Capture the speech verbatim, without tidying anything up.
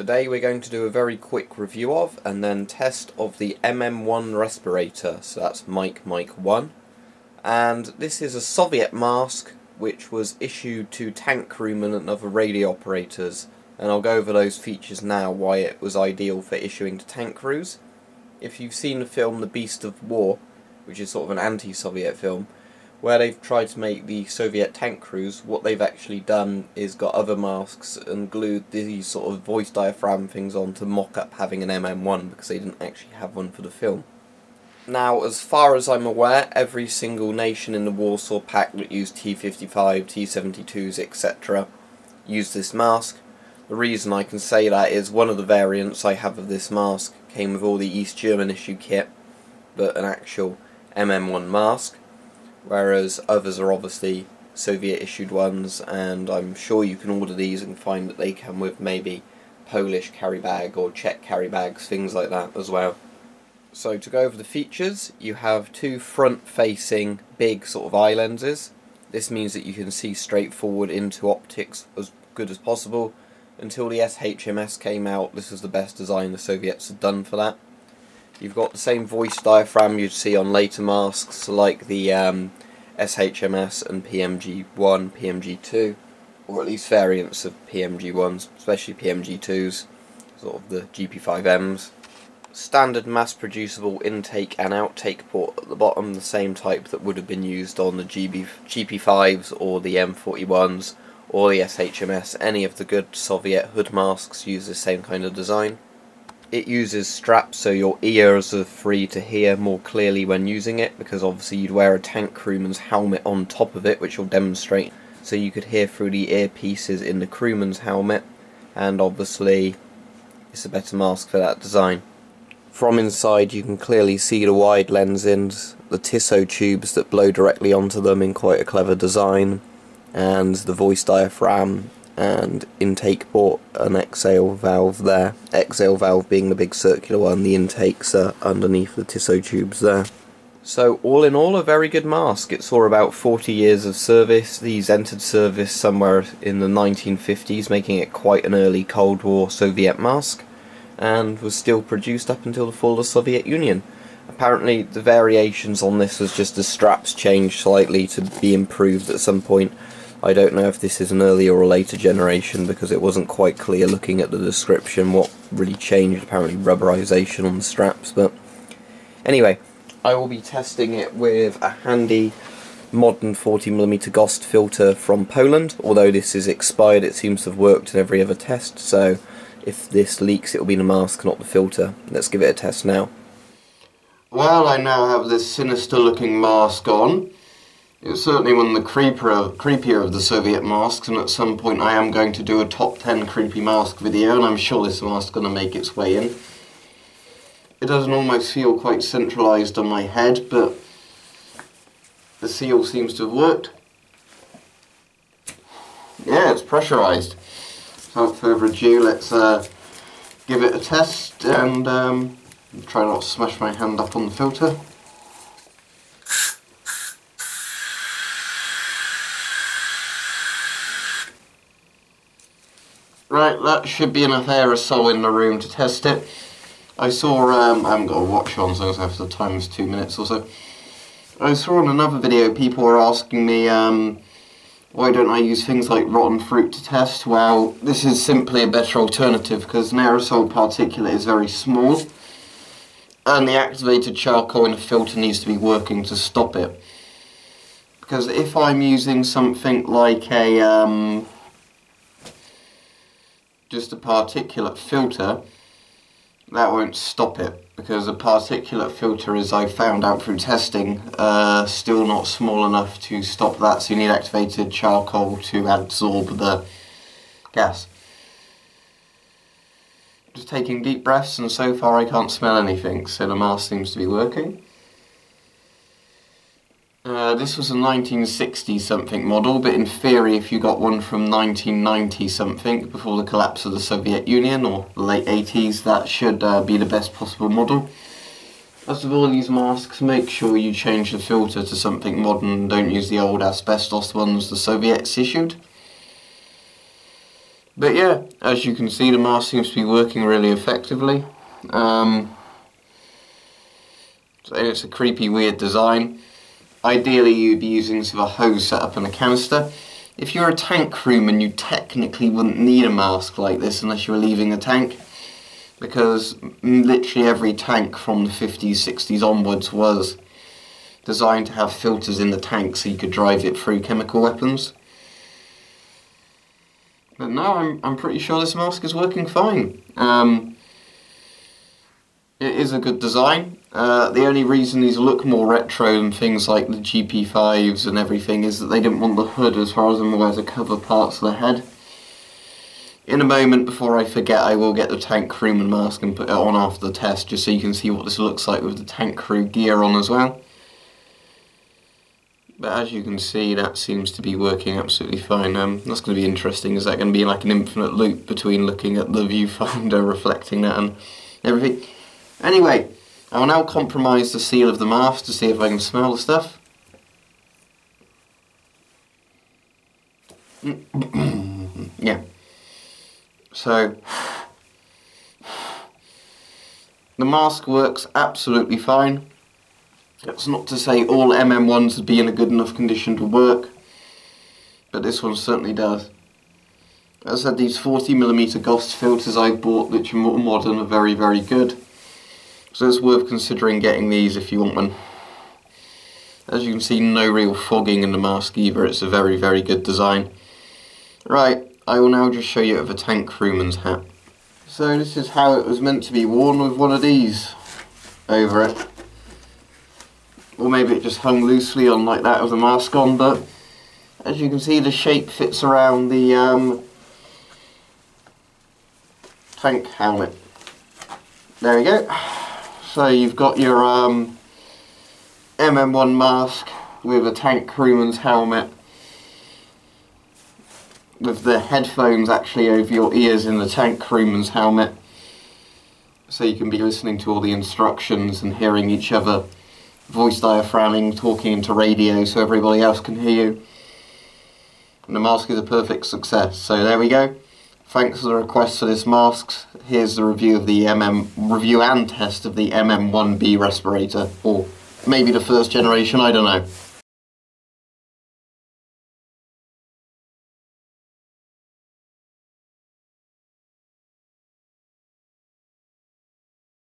Today we're going to do a very quick review of and then test of the M M one respirator, so that's Mike Mike one. And this is a Soviet mask which was issued to tank crewmen and other radio operators, and I'll go over those features now, why it was ideal for issuing to tank crews. If you've seen the film The Beast of War, which is sort of an anti-Soviet film, where they've tried to make the Soviet tank crews, what they've actually done is got other masks and glued these sort of voice diaphragm things on to mock up having an M M one, because they didn't actually have one for the film. Now, as far as I'm aware, every single nation in the Warsaw Pact that used T fifty-five, T seventy-twos, et cetera used this mask. The reason I can say that is one of the variants I have of this mask came with all the East German issue kit, but an actual M M one mask, whereas others are obviously Soviet issued ones, and I'm sure you can order these and find that they come with maybe Polish carry bag or Czech carry bags, things like that as well. So to go over the features, you have two front facing big sort of eye lenses. This means that you can see straight forward into optics as good as possible. Until the S H M S came out, this was the best design the Soviets had done for that. You've got the same voice diaphragm you'd see on later masks like the um, S H M S and P M G one, P M G two, or at least variants of P M G ones, especially P M G twos, sort of the G P five Ms. Standard mass-producible intake and outtake port at the bottom, the same type that would have been used on the G P fives or the M forty-ones or the S H M S. Any of the good Soviet hood masks use the same kind of design. It uses straps, so your ears are free to hear more clearly when using it, because obviously you'd wear a tank crewman's helmet on top of it, which will demonstrate, so you could hear through the earpieces in the crewman's helmet, and obviously it's a better mask for that design. From inside you can clearly see the wide lens ends, the Tissot tubes that blow directly onto them in quite a clever design, and the voice diaphragm and intake port and exhale valve there. Exhale valve being the big circular one, the intakes are underneath the Tissot tubes there. So all in all, a very good mask. It saw about forty years of service. These entered service somewhere in the nineteen fifties, making it quite an early Cold War Soviet mask, and was still produced up until the fall of the Soviet Union. Apparently the variations on this was just the straps changed slightly to be improved at some point. I don't know if this is an earlier or later generation, because it wasn't quite clear looking at the description what really changed. Apparently rubberization on the straps, but anyway, I will be testing it with a handy modern forty millimeter GOST filter from Poland. Although this is expired, it seems to have worked in every other test, so if this leaks, it'll be the mask, not the filter. Let's give it a test now. Well, I now have this sinister looking mask on. It's certainly one of the creeper, creepier of the Soviet masks, and at some point I am going to do a top ten creepy mask video, and I'm sure this mask is going to make its way in. It doesn't almost feel quite centralised on my head, but the seal seems to have worked. Yeah, it's pressurised. Without further ado, let's uh, give it a test and um, try not to smash my hand up on the filter. Right, that should be enough air or so in the room to test it. I saw, um, I haven't got a watch on, so I have to times two minutes or so. I saw on another video people were asking me, um, why don't I use things like rotten fruit to test? Well, this is simply a better alternative, because an aerosol particulate is very small, and the activated charcoal in a filter needs to be working to stop it. Because if I'm using something like a, um, just a particulate filter, that won't stop it, because a particulate filter, as I found out through testing, uh, still not small enough to stop that, so you need activated charcoal to absorb the gas. Just taking deep breaths, and so far I can't smell anything, so the mask seems to be working. Uh, this was a nineteen sixty something model, but in theory if you got one from nineteen ninety something, before the collapse of the Soviet Union, or the late eighties, that should uh, be the best possible model. As with all these masks, make sure you change the filter to something modern and don't use the old asbestos ones the Soviets issued. But yeah, as you can see, the M A R S seems to be working really effectively. Um, so it's a creepy, weird design. Ideally, you'd be using sort of a hose set up in a canister. If you're a tank crewman, you technically wouldn't need a mask like this unless you were leaving the tank, because literally every tank from the fifties, sixties onwards was designed to have filters in the tank so you could drive it through chemical weapons. But no, I'm, I'm pretty sure this mask is working fine. Um, it is a good design. Uh, the only reason these look more retro than things like the G P fives and everything is that they didn't want the hood, as far as I'm aware, to cover parts of the head. In a moment, before I forget, I will get the tank crewman mask and put it on after the test, just so you can see what this looks like with the tank crew gear on as well. But as you can see, that seems to be working absolutely fine. Um, that's going to be interesting. Is that going to be like an infinite loop between looking at the viewfinder, reflecting that and everything? Anyway, I will now compromise the seal of the mask to see if I can smell the stuff. Yeah. So, the mask works absolutely fine. That's not to say all M M ones would be in a good enough condition to work, but this one certainly does. As I said, these forty millimeter GOST filters I bought, which are more modern, are very, very good. So it's worth considering getting these if you want one. As you can see, no real fogging in the mask either. It's a very, very good design. Right, I will now just show you it with a tank crewman's hat. So this is how it was meant to be worn, with one of these over it. Or maybe it just hung loosely on like that with a mask on, but as you can see, the shape fits around the um, tank helmet. There we go. So you've got your um, M M one mask with a tank crewman's helmet, with the headphones actually over your ears in the tank crewman's helmet, so you can be listening to all the instructions and hearing each other, voice diaphragming, talking into radio so everybody else can hear you. And the mask is a perfect success. So there we go. Thanks for the request for this mask. Here's the review of the M M review and test of the M M one B respirator, or maybe the first generation, I don't know.